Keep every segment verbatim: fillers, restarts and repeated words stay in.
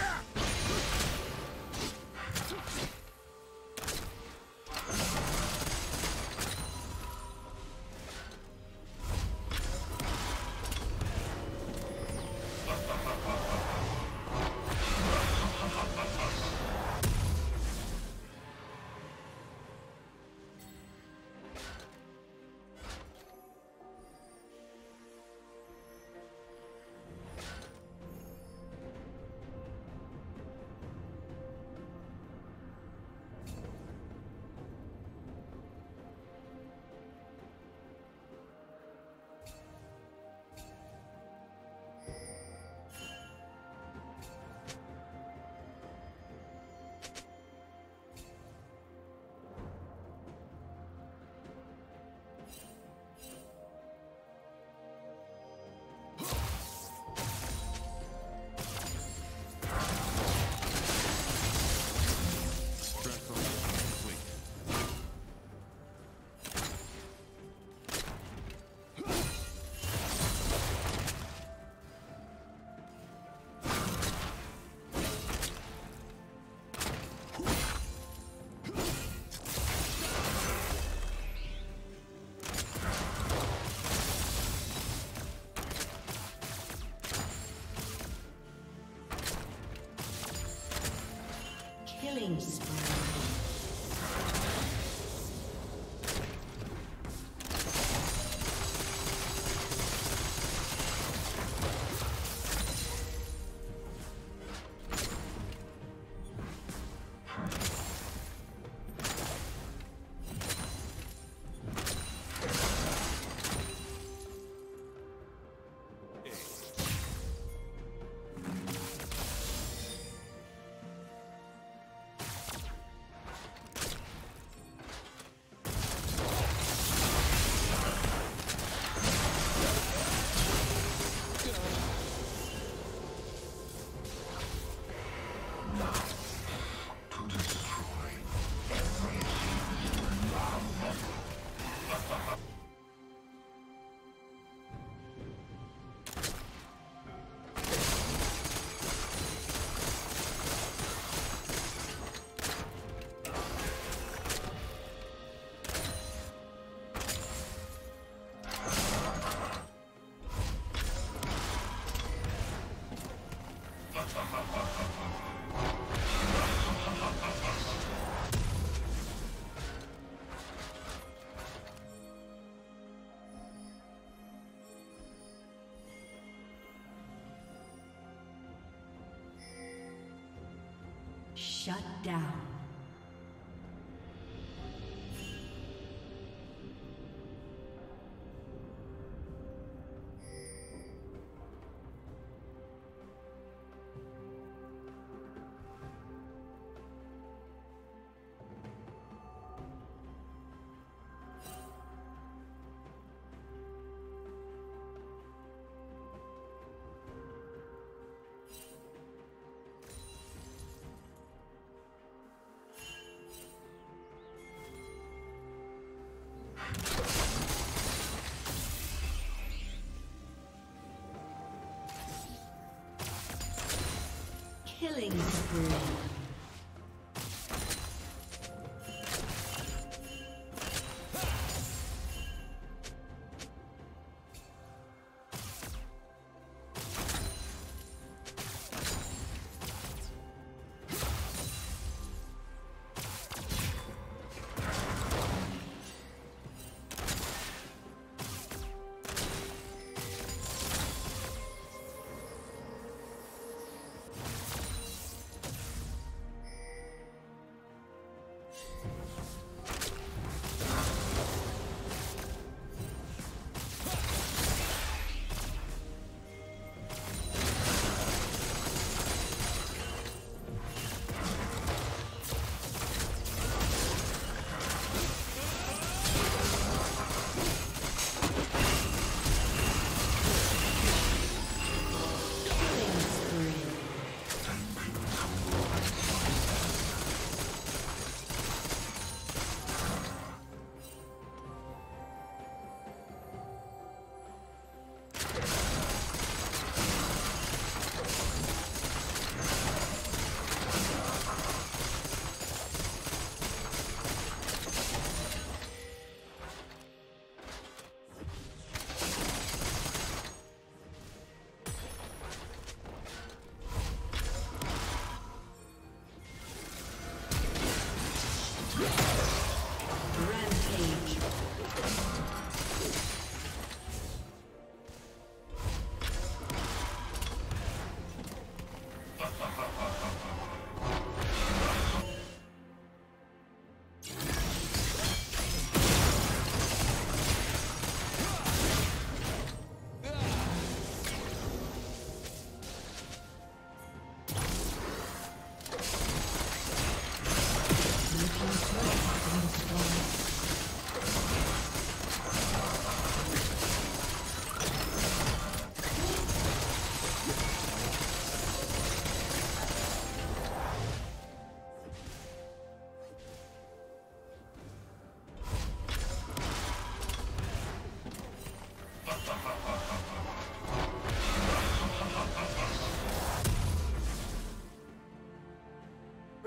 Thanks. Shut down. Killing spree.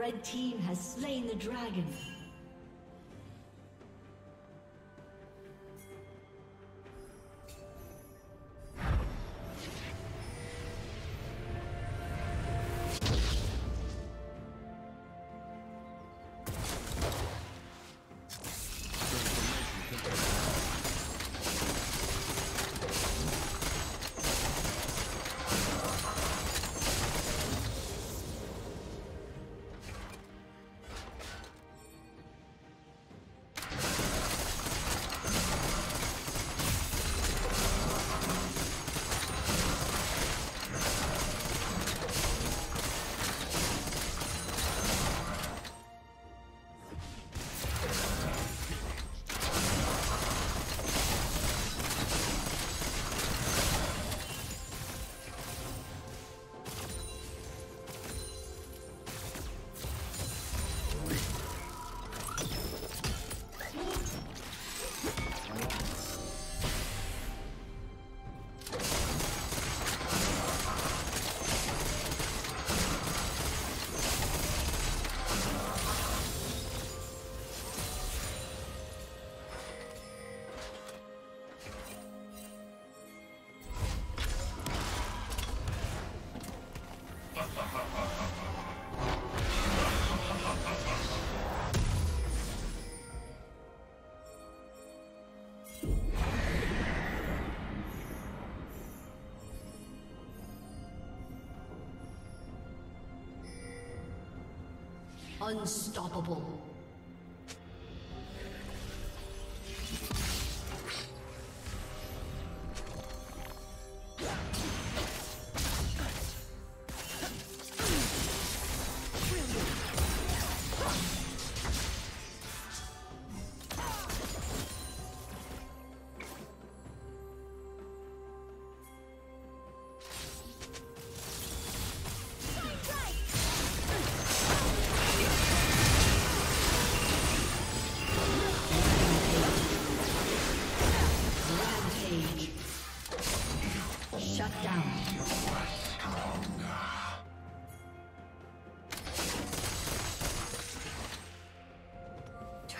Red team has slain the dragon. Unstoppable.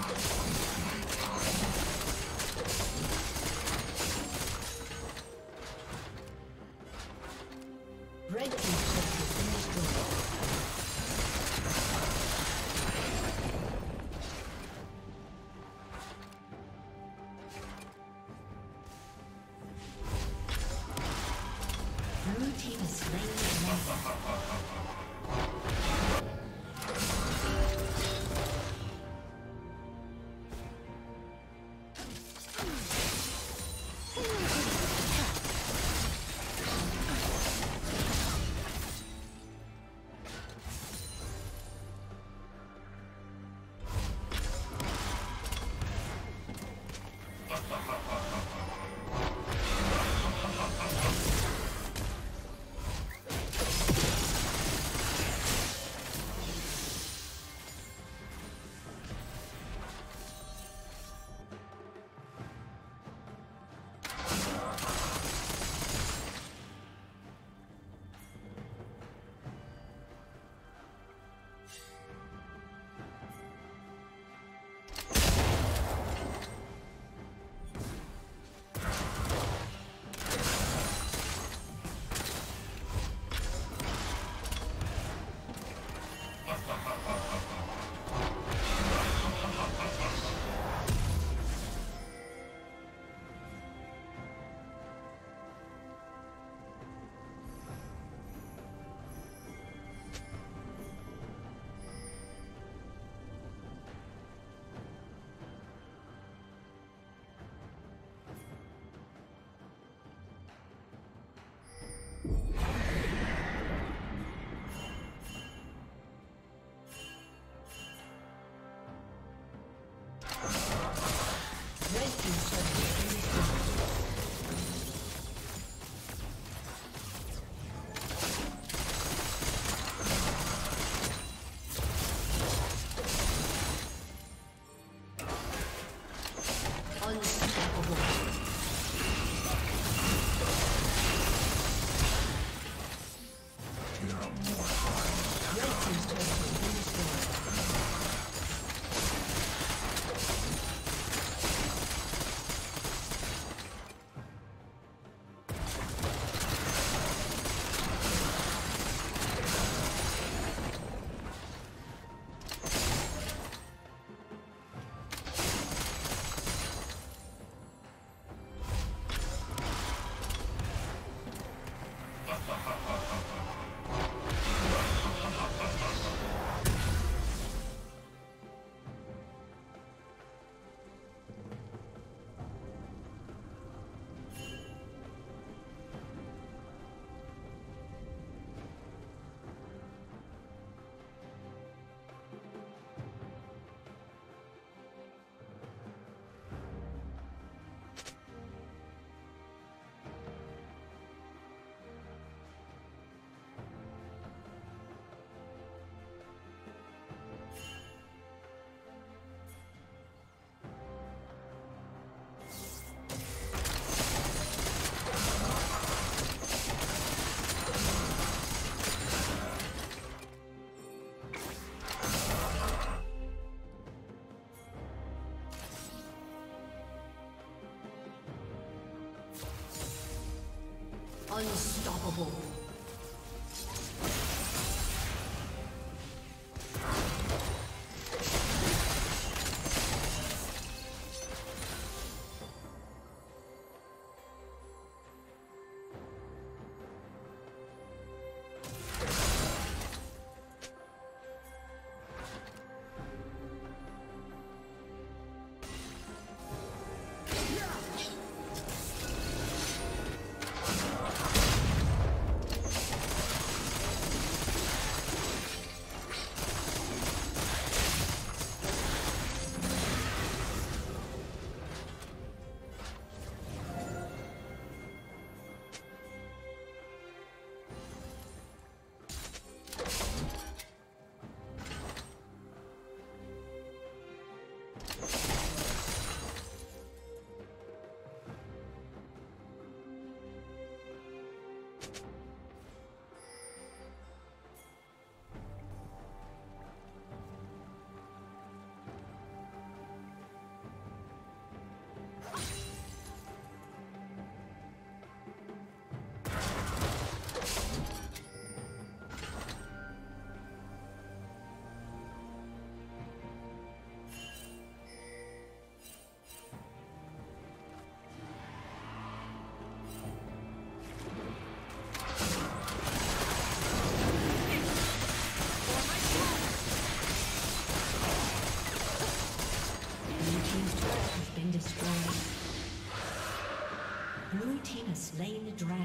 Oh, Unstoppable. Slain the dragon.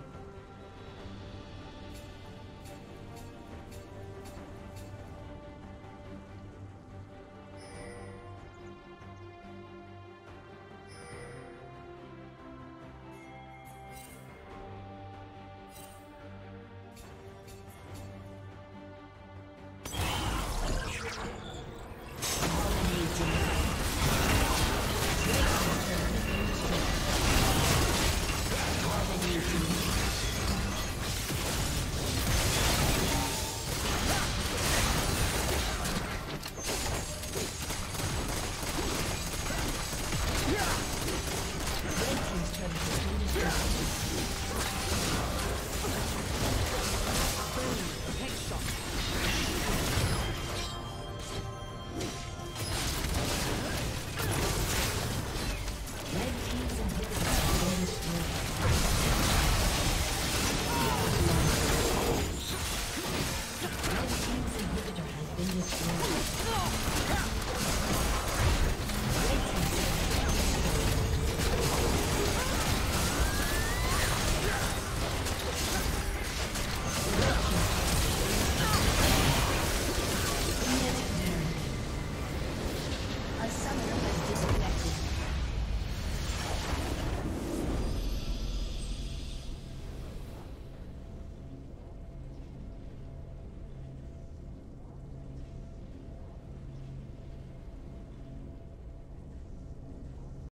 Red team's turret has been destroyed.